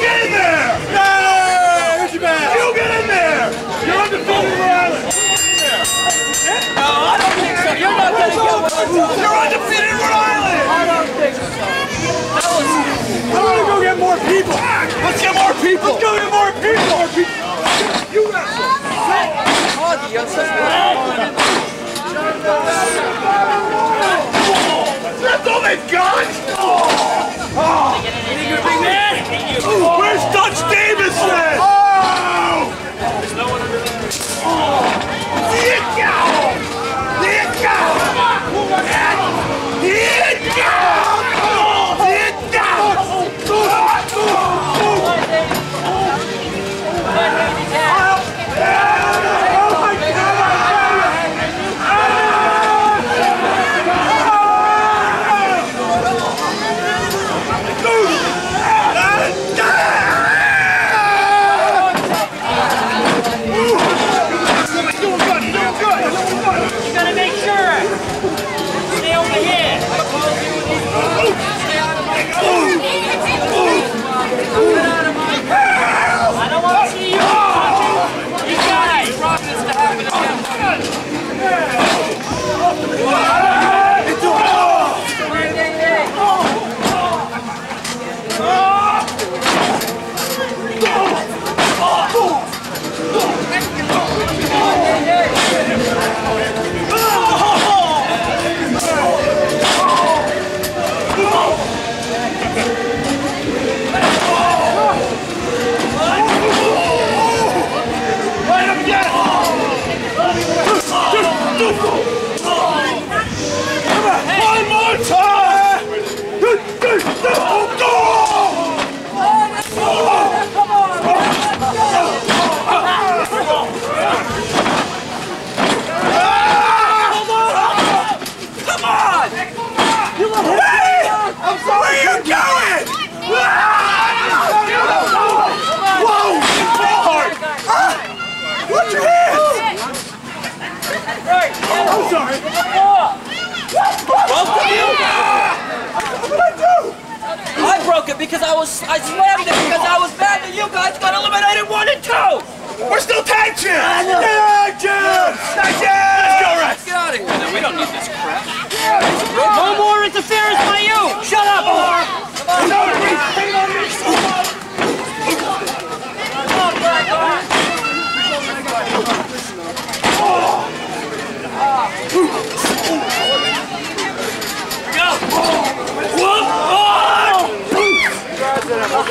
get in there! Yay! Here's your bag! You get in there! You're undefeated in Rhode Island! No, I don't think so. You're not going to get one. You're undefeated in Rhode Island! I don't think so. That was... I'm going to go get more people. Let's get more people. Let's go get more people. More people. You got some. You're so that's all they've got? Oh! Oh. Where's Dutch Davis at? Oh! There's no one under there. Oh! I'm sorry. What did you do? I broke it because I slammed it because I was mad that you guys got eliminated 1 and 2. We're still tag champs. Tag champs. Tag champs. Let's go, Rex. Get out of here. No, we don't need this crap. No more interference by you. Shut up, Omar. Come on,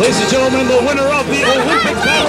ladies and gentlemen, the winner of the Olympic medal.